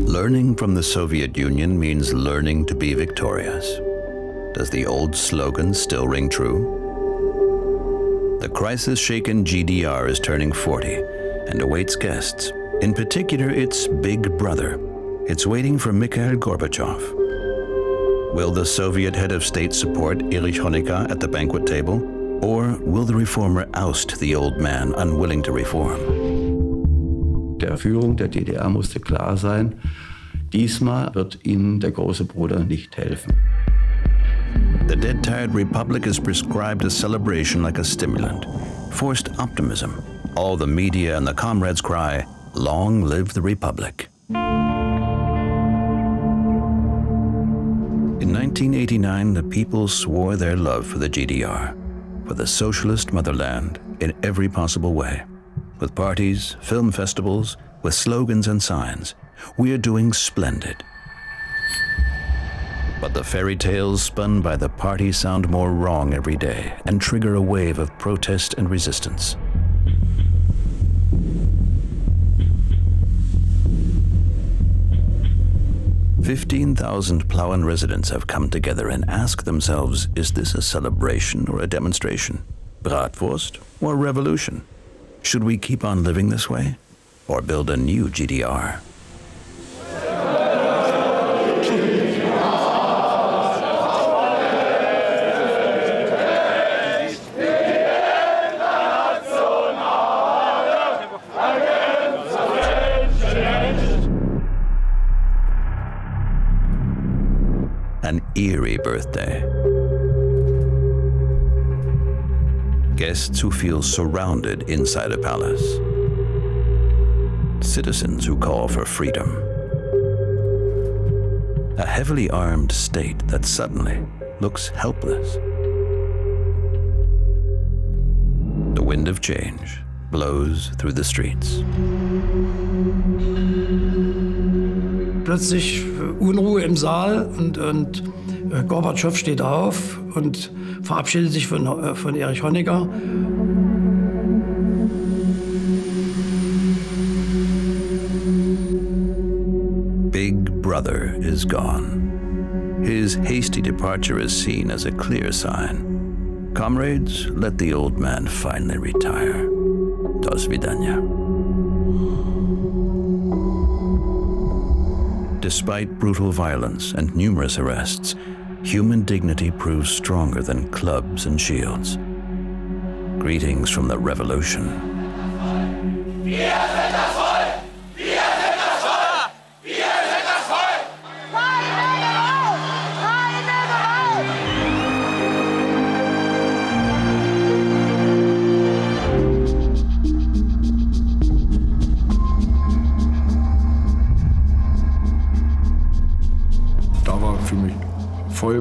Learning from the Soviet Union means learning to be victorious. Does the old slogan still ring true? The crisis-shaken GDR is turning 40 and awaits guests. In particular, its big brother. It's waiting for Mikhail Gorbachev. Will the Soviet head of state support Erich Honecker at the banquet table? Or will the reformer oust the old man unwilling to reform? Der Führung der DDR musste klar sein, diesmal wird ihnen der große Bruder nicht helfen. The dead-tired republic is prescribed a celebration like a stimulant. Forced optimism. All the media and the comrades cry, "Long live the republic." In 1989, the people swore their love for the GDR, for the socialist motherland, in every possible way. With parties, film festivals, with slogans and signs, we are doing splendid. But the fairy tales spun by the party sound more wrong every day and trigger a wave of protest and resistance. "15,000 Plauen residents have come together and asked themselves, is this a celebration or a demonstration? Bratwurst or revolution? Should we keep on living this way or build a new GDR?" An eerie birthday. Guests who feel surrounded inside a palace. Citizens who call for freedom. A heavily armed state that suddenly looks helpless. The wind of change blows through the streets. Plötzlich Unruhe im Saal und Gorbatschow steht auf und verabschiedet sich von Erich Honecker. Big Brother is gone. His hasty departure is seen as a clear sign. Comrades, let the old man finally retire. Daswidanja. Despite brutal violence and numerous arrests, human dignity proves stronger than clubs and shields. Greetings from the revolution.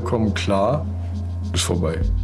Vollkommen klar, ist vorbei.